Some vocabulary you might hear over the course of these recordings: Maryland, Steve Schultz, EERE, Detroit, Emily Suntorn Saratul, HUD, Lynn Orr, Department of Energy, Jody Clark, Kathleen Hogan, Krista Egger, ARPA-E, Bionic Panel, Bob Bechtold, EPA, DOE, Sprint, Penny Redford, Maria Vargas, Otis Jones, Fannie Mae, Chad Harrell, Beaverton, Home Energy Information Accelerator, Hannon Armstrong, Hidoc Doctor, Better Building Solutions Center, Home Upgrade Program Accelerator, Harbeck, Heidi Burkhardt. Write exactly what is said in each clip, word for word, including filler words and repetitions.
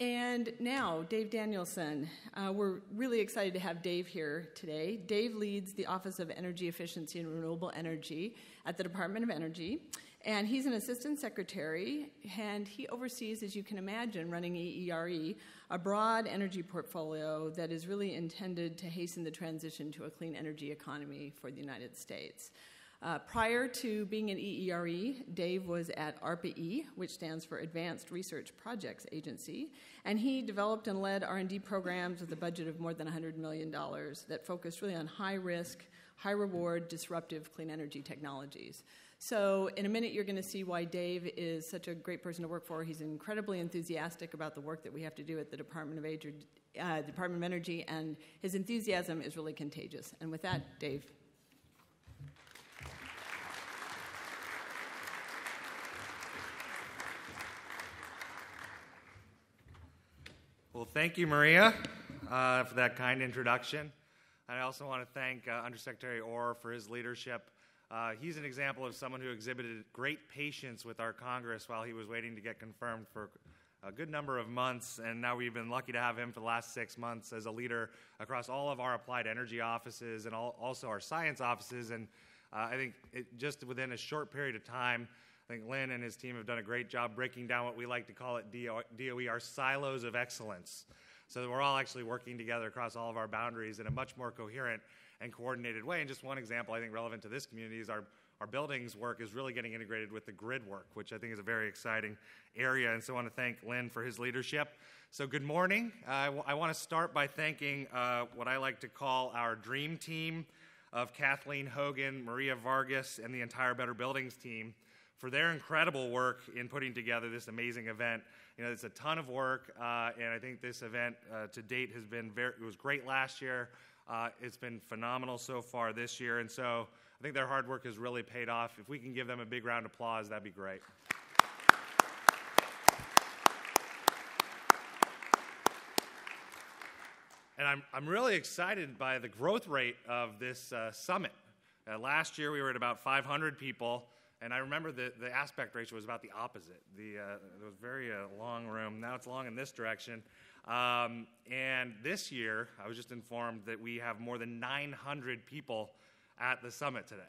And now, Dave Danielson. Uh, we're really excited to have Dave here today. Dave leads the Office of Energy Efficiency and Renewable Energy at the Department of Energy. And he's an assistant secretary, and he oversees, as you can imagine, running E E R E, a broad energy portfolio that is really intended to hasten the transition to a clean energy economy for the United States. Uh, prior to being in E E R E, Dave was at ARPA-E, which stands for Advanced Research Projects Agency, and he developed and led R and D programs with a budget of more than one hundred million dollars that focused really on high-risk, high-reward, disruptive clean energy technologies. So in a minute, you're going to see why Dave is such a great person to work for. He's incredibly enthusiastic about the work that we have to do at the Department of Energy, uh, Department of Energy, and his enthusiasm is really contagious. And with that, Dave. Well, thank you, Maria, uh, for that kind introduction. And I also want to thank uh, Undersecretary Orr for his leadership. Uh, he's an example of someone who exhibited great patience with our Congress while he was waiting to get confirmed for a good number of months, and now we've been lucky to have him for the last six months as a leader across all of our applied energy offices and all, also our science offices. And uh, I think it, just within a short period of time, I think Lynn and his team have done a great job breaking down what we like to call at D O E our silos of excellence, so that we're all actually working together across all of our boundaries in a much more coherent and coordinated way. And just one example I think relevant to this community is our, our buildings work is really getting integrated with the grid work, which I think is a very exciting area. And so I want to thank Lynn for his leadership. So good morning. Uh, I, w I want to start by thanking uh, what I like to call our dream team of Kathleen Hogan, Maria Vargas, and the entire Better Buildings team for their incredible work in putting together this amazing event. You know, it's a ton of work, uh, and I think this event uh, to date has been very, it was great last year. Uh, it's been phenomenal so far this year, and so I think their hard work has really paid off. If we can give them a big round of applause, that'd be great. And I'm, I'm really excited by the growth rate of this uh, summit. Uh, last year, we were at about five hundred people. And I remember the, the aspect ratio was about the opposite. The, uh, it was very uh, long room. Now it's long in this direction. Um, and this year, I was just informed that we have more than nine hundred people at the summit today.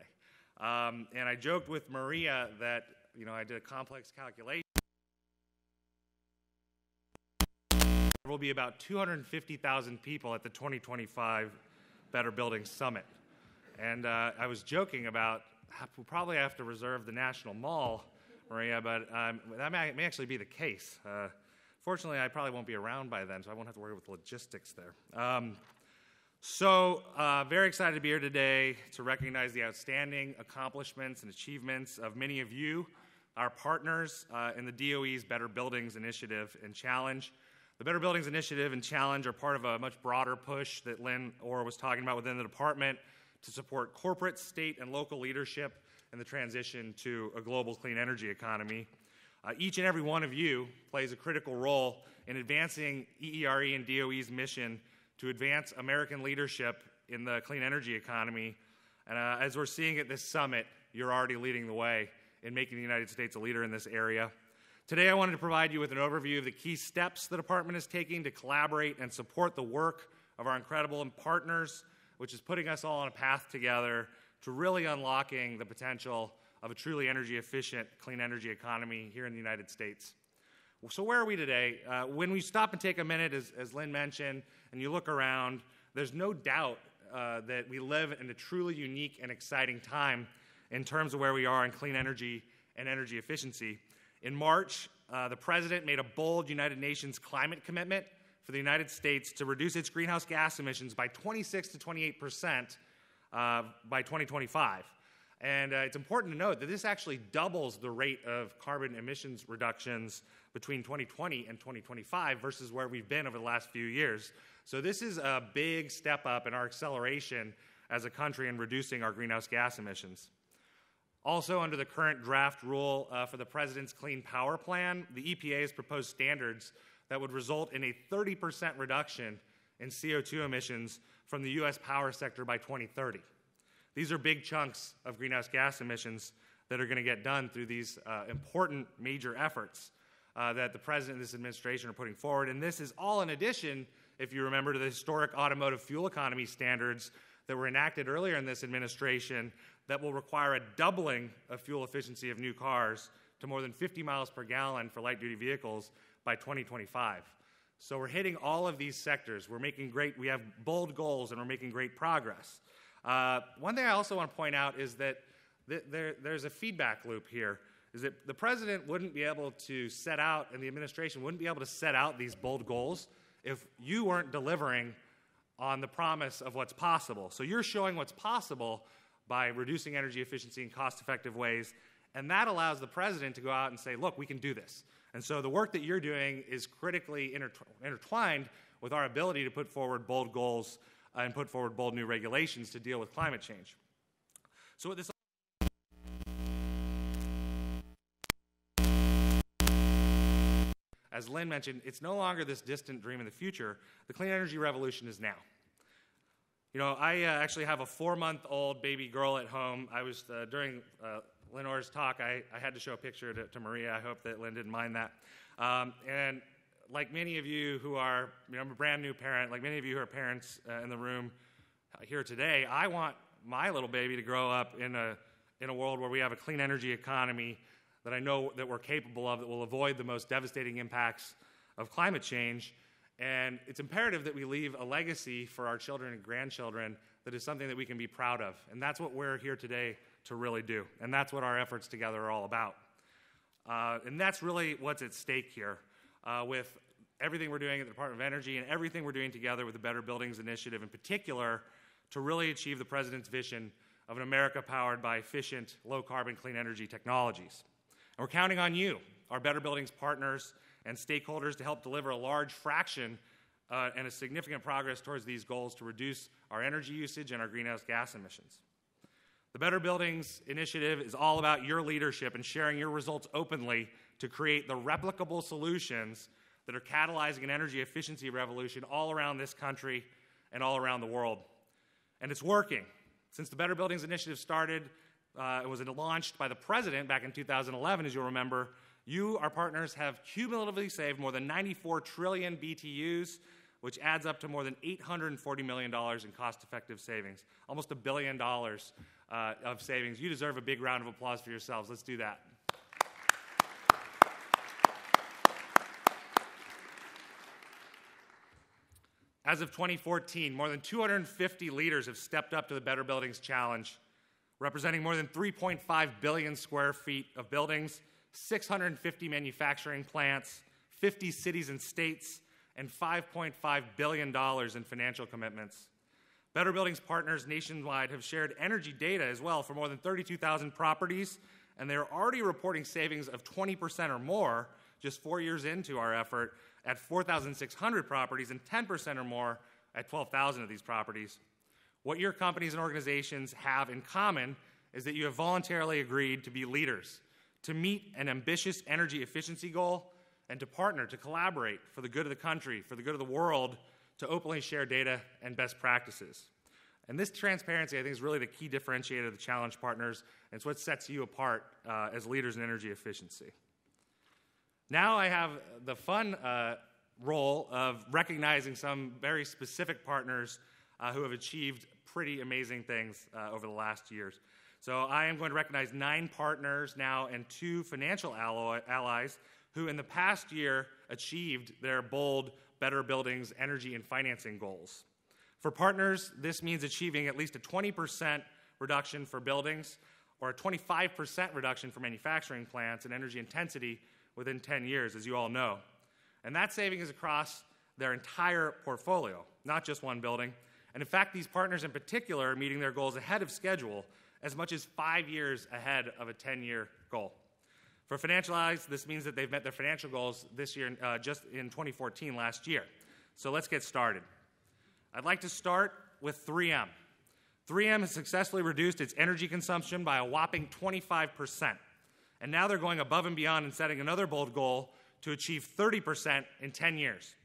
Um, and I joked with Maria that, you know, I did a complex calculation. There will be about two hundred fifty thousand people at the twenty twenty-five Better Buildings Summit. And uh, I was joking about, we'll probably have to reserve the National Mall, Maria, but um, that may, may actually be the case. Uh, fortunately, I probably won't be around by then, so I won't have to worry with logistics there. Um, so uh, very excited to be here today to recognize the outstanding accomplishments and achievements of many of you, our partners uh, in the D O E's Better Buildings Initiative and Challenge. The Better Buildings Initiative and Challenge are part of a much broader push that Lynn Orr was talking about within the department, to support corporate, state, and local leadership in the transition to a global clean energy economy. Uh, each and every one of you plays a critical role in advancing E E R E and D O E's mission to advance American leadership in the clean energy economy. And uh, as we're seeing at this summit, you're already leading the way in making the United States a leader in this area. Today, I wanted to provide you with an overview of the key steps the department is taking to collaborate and support the work of our incredible partners, which is putting us all on a path together to really unlocking the potential of a truly energy-efficient, clean energy economy here in the United States. So where are we today? Uh, when we stop and take a minute, as, as Lynn mentioned, and you look around, there's no doubt uh, that we live in a truly unique and exciting time in terms of where we are in clean energy and energy efficiency. In March, uh, the President made a bold United Nations climate commitment for the United States to reduce its greenhouse gas emissions by twenty-six to twenty-eight percent uh, by twenty twenty-five. And uh, it's important to note that this actually doubles the rate of carbon emissions reductions between twenty twenty and twenty twenty-five versus where we've been over the last few years. So this is a big step up in our acceleration as a country in reducing our greenhouse gas emissions. Also, under the current draft rule uh, for the President's Clean Power Plan, the E P A has proposed standards that would result in a thirty percent reduction in C O two emissions from the U S power sector by twenty thirty. These are big chunks of greenhouse gas emissions that are going to get done through these uh, important major efforts. uh, that the president and this administration are putting forward. And this is all in addition, if you remember, to the historic automotive fuel economy standards that were enacted earlier in this administration that will require a doubling of fuel efficiency of new cars to more than fifty miles per gallon for light-duty vehicles by twenty twenty-five. So we're hitting all of these sectors. We're making great, we have bold goals, and we're making great progress. Uh, one thing I also want to point out is that th there, there's a feedback loop here, is that the president wouldn't be able to set out, and the administration wouldn't be able to set out these bold goals if you weren't delivering on the promise of what's possible. So you're showing what's possible by reducing energy efficiency in cost-effective ways, and that allows the president to go out and say, look, we can do this. And so the work that you're doing is critically intertwined with our ability to put forward bold goals uh, and put forward bold new regulations to deal with climate change. So what this As Lynn mentioned, it's no longer this distant dream in the future. The clean energy revolution is now. You know, I uh, actually have a four-month-old baby girl at home. I was, uh, during uh, Lynn Orr's talk, I, I had to show a picture to, to Maria. I hope that Lynn didn't mind that. Um, and like many of you who are, you know, I'm a brand new parent, like many of you who are parents uh, in the room uh, here today, I want my little baby to grow up in a, in a world where we have a clean energy economy that I know that we're capable of, that will avoid the most devastating impacts of climate change. And it's imperative that we leave a legacy for our children and grandchildren that is something that we can be proud of. And that's what we're here today to really do. And that's what our efforts together are all about. Uh, and that's really what's at stake here uh, with everything we're doing at the Department of Energy and everything we're doing together with the Better Buildings Initiative in particular to really achieve the president's vision of an America powered by efficient, low-carbon, clean energy technologies. And we're counting on you, our Better Buildings partners and stakeholders, to help deliver a large fraction uh, and a significant progress towards these goals to reduce our energy usage and our greenhouse gas emissions. The Better Buildings Initiative is all about your leadership and sharing your results openly to create the replicable solutions that are catalyzing an energy efficiency revolution all around this country and all around the world. And it's working. Since the Better Buildings Initiative started, Uh, it was launched by the president back in two thousand eleven, as you'll remember. You, our partners, have cumulatively saved more than ninety-four trillion B T Us, which adds up to more than eight hundred forty million dollars in cost-effective savings, almost a billion dollars uh, of savings. You deserve a big round of applause for yourselves. Let's do that. As of twenty fourteen, more than two hundred fifty leaders have stepped up to the Better Buildings Challenge, representing more than three point five billion square feet of buildings, six hundred fifty manufacturing plants, fifty cities and states, and five point five billion dollars in financial commitments. Better Buildings partners nationwide have shared energy data as well for more than thirty-two thousand properties, and they're already reporting savings of twenty percent or more just four years into our effort at four thousand six hundred properties and ten percent or more at twelve thousand of these properties. What your companies and organizations have in common is that you have voluntarily agreed to be leaders, to meet an ambitious energy efficiency goal, and to partner, to collaborate for the good of the country, for the good of the world, to openly share data and best practices. And this transparency, I think, is really the key differentiator of the Challenge partners, and it's what sets you apart uh, as leaders in energy efficiency. Now I have the fun uh, role of recognizing some very specific partners uh, who have achieved pretty amazing things uh, over the last years. So I am going to recognize nine partners now and two financial allies who in the past year achieved their bold Better Buildings energy and financing goals. For partners, this means achieving at least a twenty percent reduction for buildings or a twenty-five percent reduction for manufacturing plants and energy intensity within ten years, as you all know. And that saving is across their entire portfolio, not just one building. And in fact, these partners in particular are meeting their goals ahead of schedule, as much as five years ahead of a ten-year goal. For financial allies, this means that they've met their financial goals this year, uh, just in twenty fourteen, last year. So let's get started. I'd like to start with three M. three M has successfully reduced its energy consumption by a whopping twenty-five percent. And now they're going above and beyond and setting another bold goal to achieve thirty percent in ten years.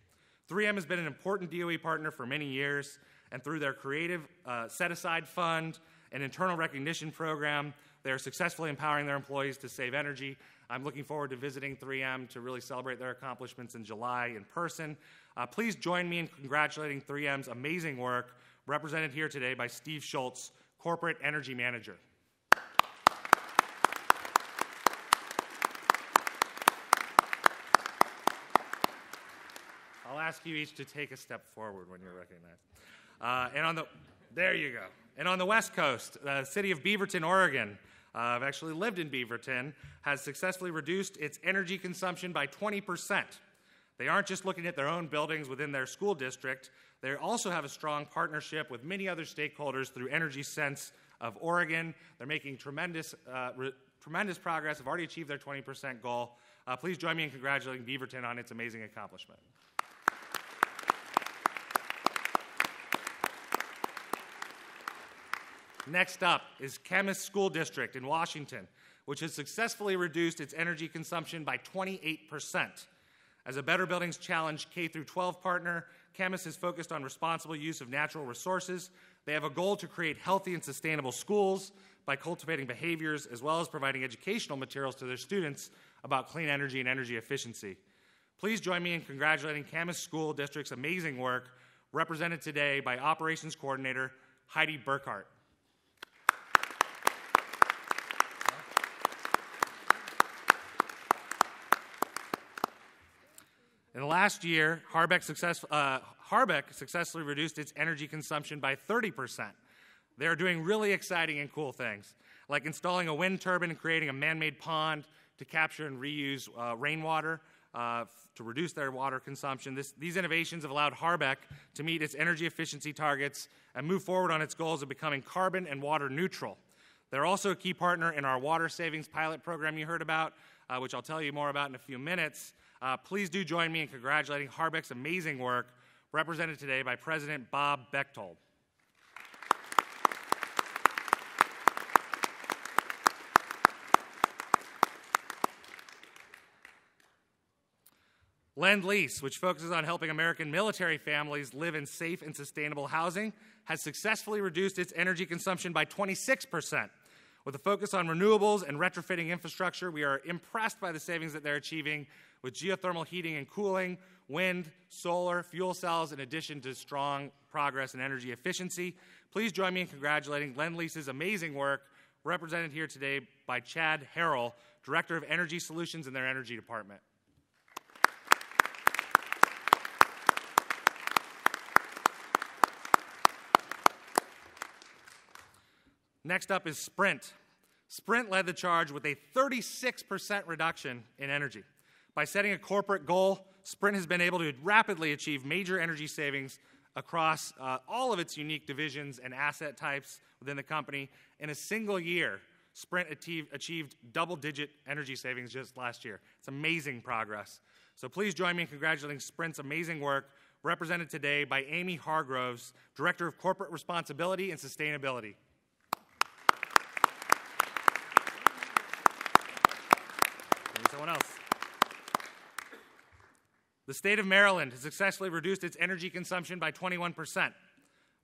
three M has been an important D O E partner for many years, and through their creative uh, set-aside fund and internal recognition program, they are successfully empowering their employees to save energy I'm looking forward to visiting three M to really celebrate their accomplishments in July in person. Uh, please join me in congratulating three M's amazing work, represented here today by Steve Schultz, Corporate Energy Manager. I'll ask you each to take a step forward when you're recognized. Uh, and on the, there you go. And on the West Coast, the city of Beaverton, Oregon, uh, I've actually lived in Beaverton, has successfully reduced its energy consumption by twenty percent. They aren't just looking at their own buildings within their school district. They also have a strong partnership with many other stakeholders through Energy Sense of Oregon. They're making tremendous, uh, re- tremendous progress. Have already achieved their twenty percent goal. Uh, please join me in congratulating Beaverton on its amazing accomplishment. Next up is Camas School District in Washington, which has successfully reduced its energy consumption by twenty-eight percent. As a Better Buildings Challenge K through twelve partner, Camas is focused on responsible use of natural resources. They have a goal to create healthy and sustainable schools by cultivating behaviors as well as providing educational materials to their students about clean energy and energy efficiency. Please join me in congratulating Camas School District's amazing work, represented today by Operations Coordinator Heidi Burkhardt. In the last year, Harbeck, success, uh, Harbeck successfully reduced its energy consumption by thirty percent. They are doing really exciting and cool things, like installing a wind turbine and creating a man-made pond to capture and reuse uh, rainwater uh, to reduce their water consumption. This, these innovations have allowed Harbeck to meet its energy efficiency targets and move forward on its goals of becoming carbon and water neutral. They're also a key partner in our water savings pilot program you heard about, uh, which I'll tell you more about in a few minutes. Uh, please do join me in congratulating Harbeck's amazing work, represented today by President Bob Bechtold. Lendlease, which focuses on helping American military families live in safe and sustainable housing, has successfully reduced its energy consumption by twenty-six percent. With a focus on renewables and retrofitting infrastructure, we are impressed by the savings that they're achieving with geothermal heating and cooling, wind, solar, fuel cells, in addition to strong progress in energy efficiency. Please join me in congratulating Lendlease's amazing work, represented here today by Chad Harrell, Director of Energy Solutions in their Energy Department. Next up is Sprint. Sprint led the charge with a thirty-six percent reduction in energy. By setting a corporate goal, Sprint has been able to rapidly achieve major energy savings across uh, all of its unique divisions and asset types within the company. In a single year, Sprint achieve, achieved double-digit energy savings just last year. It's amazing progress. So please join me in congratulating Sprint's amazing work, represented today by Amy Hargroves, Director of Corporate Responsibility and Sustainability. Maybe someone else. The state of Maryland has successfully reduced its energy consumption by twenty-one percent.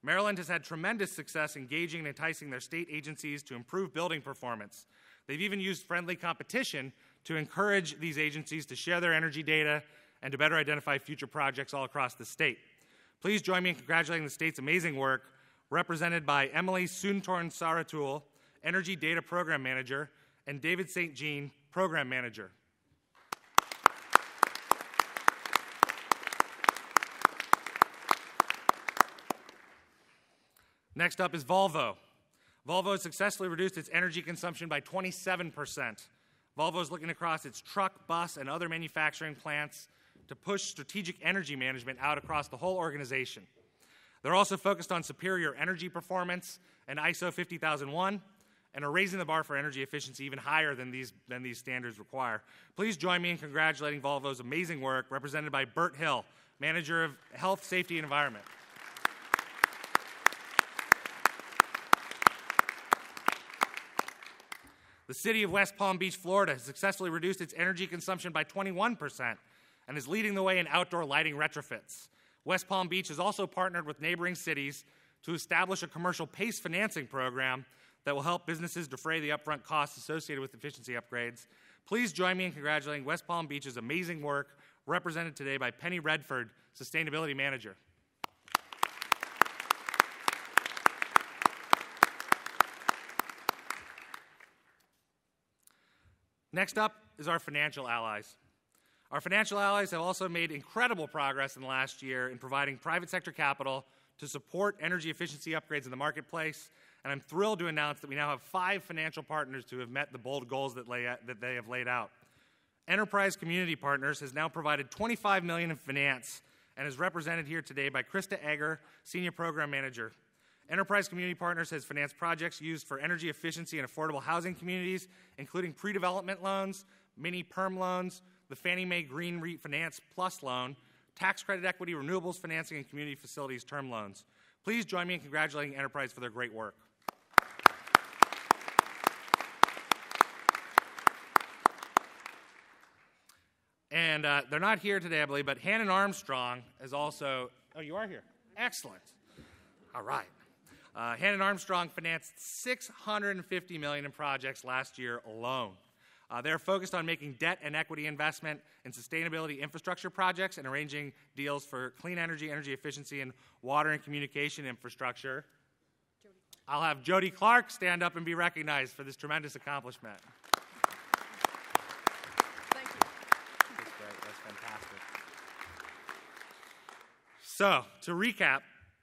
Maryland has had tremendous success engaging and enticing their state agencies to improve building performance. They've even used friendly competition to encourage these agencies to share their energy data and to better identify future projects all across the state. Please join me in congratulating the state's amazing work, represented by Emily Suntorn Saratul, Energy Data Program Manager, and David Saint Jean, Program Manager. Next up is Volvo. Volvo has successfully reduced its energy consumption by twenty-seven percent. Volvo is looking across its truck, bus, and other manufacturing plants to push strategic energy management out across the whole organization. They're also focused on superior energy performance and I S O fifty thousand one, and are raising the bar for energy efficiency even higher than these, than these standards require. Please join me in congratulating Volvo's amazing work, represented by Bert Hill, Manager of Health, Safety, and Environment. The city of West Palm Beach, Florida, has successfully reduced its energy consumption by twenty-one percent and is leading the way in outdoor lighting retrofits. West Palm Beach has also partnered with neighboring cities to establish a commercial PACE financing program that will help businesses defray the upfront costs associated with efficiency upgrades. Please join me in congratulating West Palm Beach's amazing work, represented today by Penny Redford, Sustainability Manager. Next up is our financial allies. Our financial allies have also made incredible progress in the last year in providing private sector capital to support energy efficiency upgrades in the marketplace, and I'm thrilled to announce that we now have five financial partners who have met the bold goals that, lay, that they have laid out. Enterprise Community Partners has now provided twenty-five million dollars in finance and is represented here today by Krista Egger, Senior Program Manager. Enterprise Community Partners has financed projects used for energy efficiency and affordable housing communities, including pre-development loans, mini-perm loans, the Fannie Mae Green Refinance Plus loan, tax credit equity, renewables financing, and community facilities term loans. Please join me in congratulating Enterprise for their great work. And uh, they're not here today, I believe, but Hannon Armstrong is also... Oh, you are here. Excellent. All right. Uh, Hannon Armstrong financed six hundred fifty million dollars in projects last year alone. Uh, they're focused on making debt and equity investment in sustainability infrastructure projects and arranging deals for clean energy, energy efficiency, and water and communication infrastructure. Jody. I'll have Jody Clark stand up and be recognized for this tremendous accomplishment. Thank you. That's great. That's fantastic. So, to recap,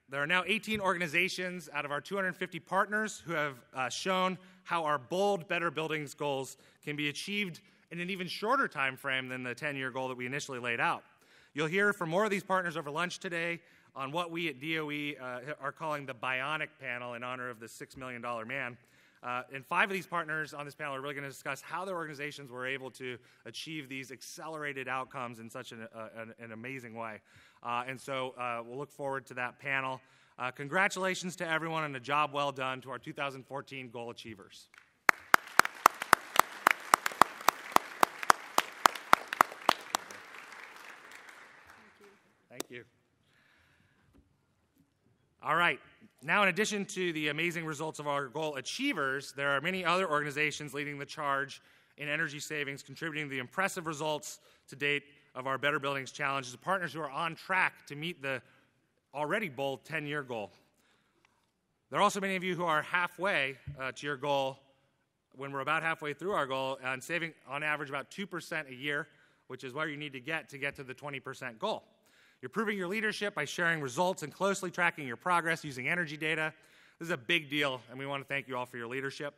there are now eighteen organizations out of our two hundred fifty partners who have uh, shown how our bold Better Buildings goals can be achieved in an even shorter time frame than the ten-year goal that we initially laid out. You'll hear from more of these partners over lunch today on what we at D O E uh, are calling the Bionic Panel in honor of the six million dollar man. Uh, and five of these partners on this panel are really going to discuss how their organizations were able to achieve these accelerated outcomes in such an, uh, an, an amazing way. Uh, and so uh, we'll look forward to that panel. Uh, congratulations to everyone and a job well done to our two thousand fourteen goal achievers. Thank you. Thank you. All right. Now, in addition to the amazing results of our goal achievers, there are many other organizations leading the charge in energy savings, contributing to the impressive results to date of our Better Buildings Challenge, the partners who are on track to meet the already bold ten-year goal. There are also many of you who are halfway uh, to your goal, when we're about halfway through our goal, and saving on average about two percent a year, which is where you need to get to get to the twenty percent goal. You're proving your leadership by sharing results and closely tracking your progress using energy data. This is a big deal, and we want to thank you all for your leadership.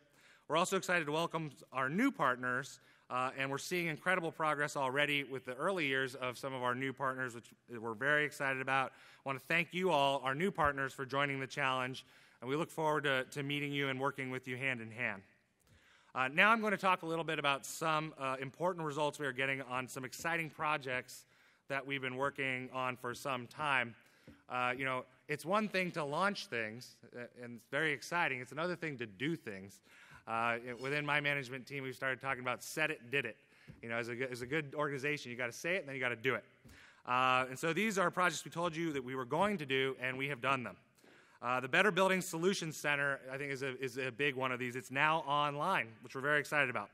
We're also excited to welcome our new partners, uh, and we're seeing incredible progress already with the early years of some of our new partners, which we're very excited about. I want to thank you all, our new partners, for joining the challenge, and we look forward to, to meeting you and working with you hand in hand. Uh, now I'm going to talk a little bit about some uh, important results we are getting on some exciting projects that we've been working on for some time. Uh, you know, it's one thing to launch things, and it's very exciting. It's another thing to do things. Uh, it, within my management team, we've started talking about said it, did it. You know, as a, as a good organization, you got to say it, and then you got to do it. Uh, and so these are projects we told you that we were going to do, and we have done them. Uh, the Better Building Solutions Center, I think, is a, is a big one of these. It's now online, which we're very excited about.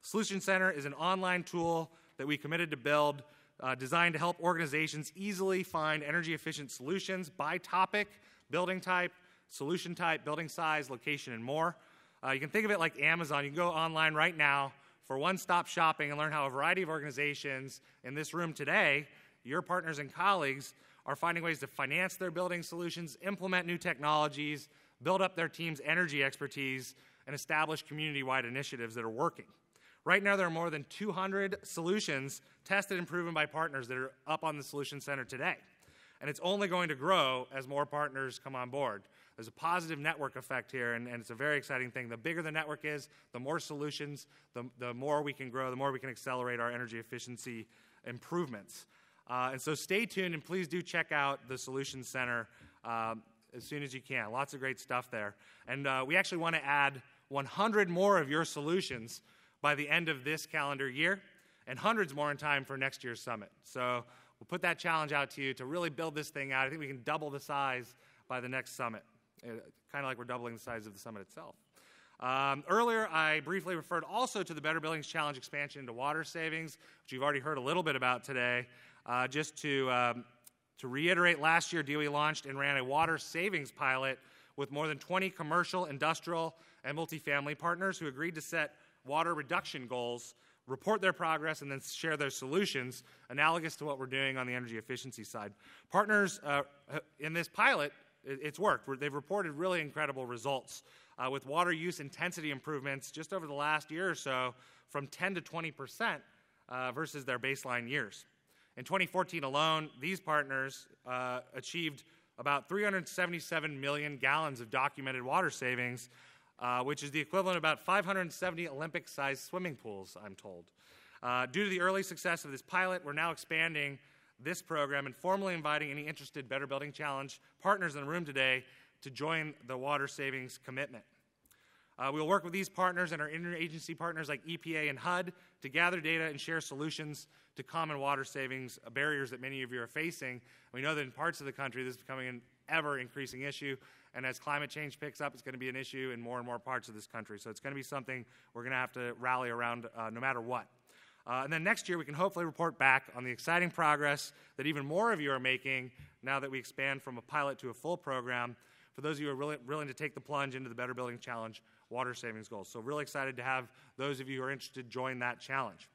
The Solutions Center is an online tool that we committed to build Uh, designed to help organizations easily find energy-efficient solutions by topic, building type, solution type, building size, location, and more. Uh, you can think of it like Amazon. You can go online right now for one-stop shopping and learn how a variety of organizations in this room today, your partners and colleagues, are finding ways to finance their building solutions, implement new technologies, build up their team's energy expertise, and establish community-wide initiatives that are working. Right now, there are more than two hundred solutions tested and proven by partners that are up on the Solution Center today. And it's only going to grow as more partners come on board. There's a positive network effect here, and, and it's a very exciting thing. The bigger the network is, the more solutions, the, the more we can grow, the more we can accelerate our energy efficiency improvements. Uh, and so stay tuned, and please do check out the Solution Center um, as soon as you can. Lots of great stuff there. And uh, we actually want to add one hundred more of your solutions by the end of this calendar year, and hundreds more in time for next year's summit. So we'll put that challenge out to you to really build this thing out. I think we can double the size by the next summit, uh, kind of like we're doubling the size of the summit itself. Uh, Um, earlier, I briefly referred also to the Better Buildings Challenge expansion into water savings, which you've already heard a little bit about today. Uh, just to, um, to reiterate, last year, D O E launched and ran a water savings pilot with more than twenty commercial, industrial, and multifamily partners who agreed to set water reduction goals, report their progress, and then share their solutions, analogous to what we're doing on the energy efficiency side. Partners uh, in this pilot, it's worked. They've reported really incredible results uh, with water use intensity improvements just over the last year or so from ten to twenty percent uh, versus their baseline years. In twenty fourteen alone, these partners uh, achieved about three hundred seventy-seven million gallons of documented water savings, uh, which is the equivalent of about five hundred seventy Olympic-sized swimming pools, I'm told. Uh, due to the early success of this pilot, we're now expanding this program and formally inviting any interested Better Building Challenge partners in the room today to join the water savings commitment. Uh, we'll work with these partners and our interagency partners like E P A and H U D to gather data and share solutions to common water savings barriers that many of you are facing. We know that in parts of the country this is becoming an ever-increasing issue, and as climate change picks up, it's going to be an issue in more and more parts of this country. So it's going to be something we're going to have to rally around uh, no matter what. Uh, and then next year, we can hopefully report back on the exciting progress that even more of you are making now that we expand from a pilot to a full program for those of you who are really willing to take the plunge into the Better Building Challenge water savings goals. So really excited to have those of you who are interested join that challenge.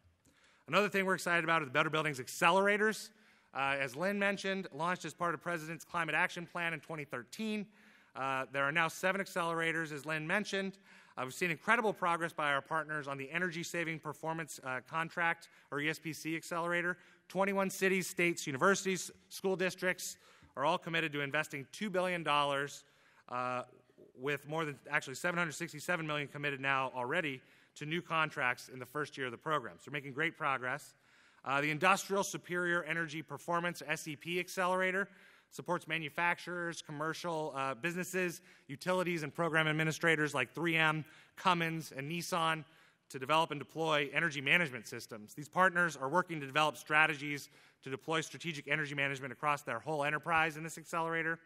Another thing we're excited about are the Better Buildings Accelerators. Uh, as Lynn mentioned, launched as part of President's Climate Action Plan in twenty thirteen. Uh, there are now seven accelerators, as Lynn mentioned. Uh, we've seen incredible progress by our partners on the Energy Saving Performance uh, Contract, or E S P C Accelerator. twenty-one cities, states, universities, school districts are all committed to investing two billion dollars, uh, with more than actually seven hundred sixty-seven million dollars committed now already to new contracts in the first year of the program. So we're making great progress. Uh, the Industrial Superior Energy Performance, S E P Accelerator, supports manufacturers, commercial uh, businesses, utilities, and program administrators like three M, Cummins, and Nissan to develop and deploy energy management systems. These partners are working to develop strategies to deploy strategic energy management across their whole enterprise in this accelerator.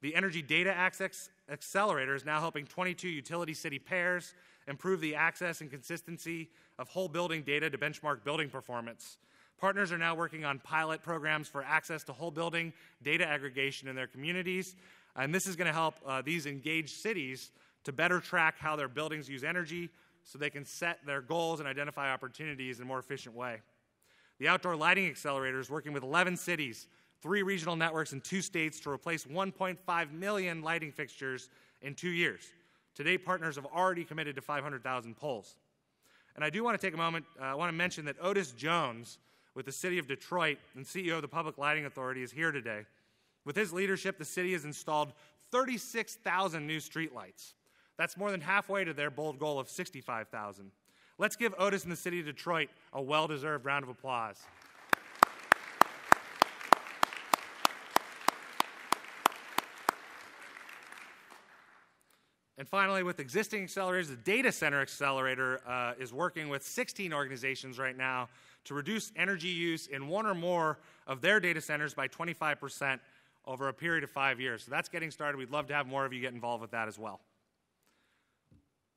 The Energy Data Access Accelerator is now helping twenty-two utility city pairs improve the access and consistency of whole building data to benchmark building performance. Partners are now working on pilot programs for access to whole building data aggregation in their communities, and this is going to help uh, these engaged cities to better track how their buildings use energy so they can set their goals and identify opportunities in a more efficient way. The Outdoor Lighting Accelerator is working with eleven cities, three regional networks, and two states to replace one point five million lighting fixtures in two years. Today, partners have already committed to five hundred thousand poles. And I do want to take a moment, uh, I want to mention that Otis Jones, with the City of Detroit and C E O of the Public Lighting Authority, is here today. With his leadership, the city has installed thirty-six thousand new streetlights. That's more than halfway to their bold goal of sixty-five thousand. Let's give Otis and the City of Detroit a well-deserved round of applause. And finally, with existing accelerators, the Data Center Accelerator uh, is working with sixteen organizations right now to reduce energy use in one or more of their data centers by twenty-five percent over a period of five years. So that's getting started. We'd love to have more of you get involved with that as well.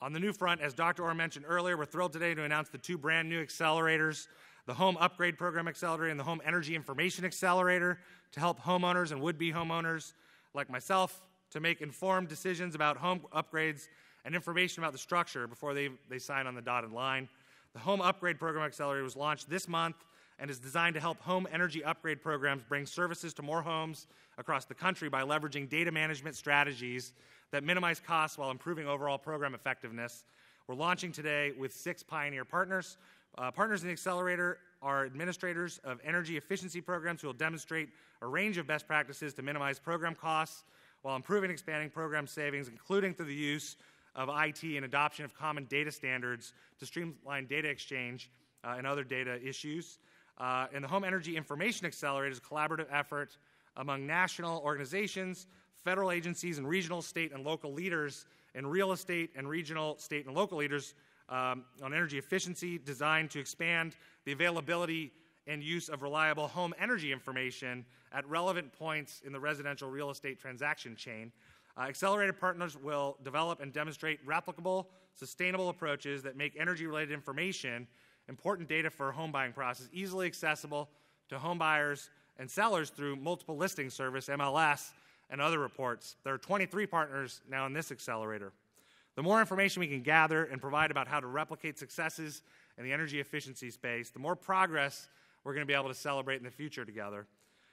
On the new front, as Doctor Orr mentioned earlier, we're thrilled today to announce the two brand new accelerators, the Home Upgrade Program Accelerator and the Home Energy Information Accelerator, to help homeowners and would-be homeowners like myself to make informed decisions about home upgrades and information about the structure before they, they sign on the dotted line. The Home Upgrade Program Accelerator was launched this month and is designed to help home energy upgrade programs bring services to more homes across the country by leveraging data management strategies that minimize costs while improving overall program effectiveness. We're launching today with six pioneer partners. Uh, partners in the accelerator are administrators of energy efficiency programs who will demonstrate a range of best practices to minimize program costs while improving and expanding program savings, including through the use of I T and adoption of common data standards to streamline data exchange uh, and other data issues. Uh, and the Home Energy Information Accelerator is a collaborative effort among national organizations, federal agencies, and regional, state, and local leaders in real estate and regional, state, and local leaders um, on energy efficiency, designed to expand the availability and use of reliable home energy information at relevant points in the residential real estate transaction chain. Uh, Accelerator partners will develop and demonstrate replicable, sustainable approaches that make energy-related information, important data for a home buying process, easily accessible to home buyers and sellers through multiple listing service, M L S, and other reports. There are twenty-three partners now in this accelerator. The more information we can gather and provide about how to replicate successes in the energy efficiency space, the more progress we're going to be able to celebrate in the future together.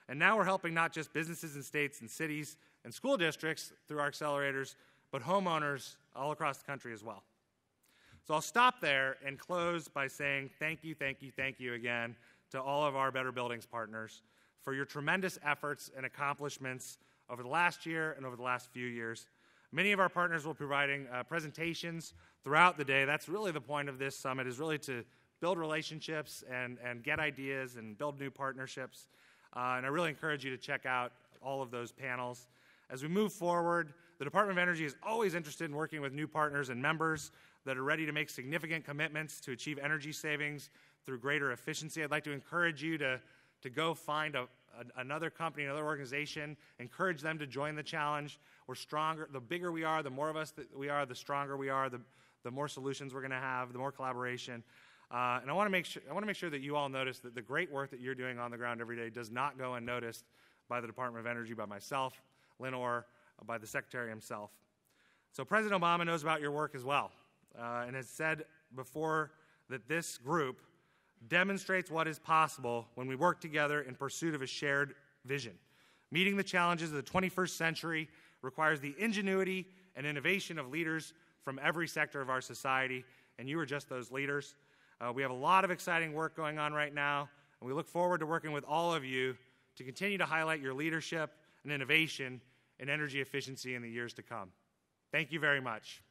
And now we're helping not just businesses and states and cities and school districts through our accelerators, but homeowners all across the country as well. So I'll stop there and close by saying thank you, thank you, thank you again to all of our Better Buildings partners for your tremendous efforts and accomplishments over the last year and over the last few years. Many of our partners will be providing uh, presentations throughout the day. That's really the point of this summit, is really to build relationships and, and get ideas and build new partnerships. Uh, and I really encourage you to check out all of those panels. As we move forward, the Department of Energy is always interested in working with new partners and members that are ready to make significant commitments to achieve energy savings through greater efficiency. I'd like to encourage you to, to go find a, a, another company, another organization, encourage them to join the challenge. We're stronger. The bigger we are, the more of us that we are, the stronger we are, the, the more solutions we're going to have, the more collaboration. Uh, and I want to make sure I want to make sure that you all notice that the great work that you're doing on the ground every day does not go unnoticed by the Department of Energy, by myself, Lynn Orr, by the Secretary himself. So President Obama knows about your work as well, uh, and has said before that this group demonstrates what is possible when we work together in pursuit of a shared vision. Meeting the challenges of the twenty-first century requires the ingenuity and innovation of leaders from every sector of our society, and you are just those leaders. Uh, we have a lot of exciting work going on right now, and we look forward to working with all of you to continue to highlight your leadership and innovation in energy efficiency in the years to come. Thank you very much.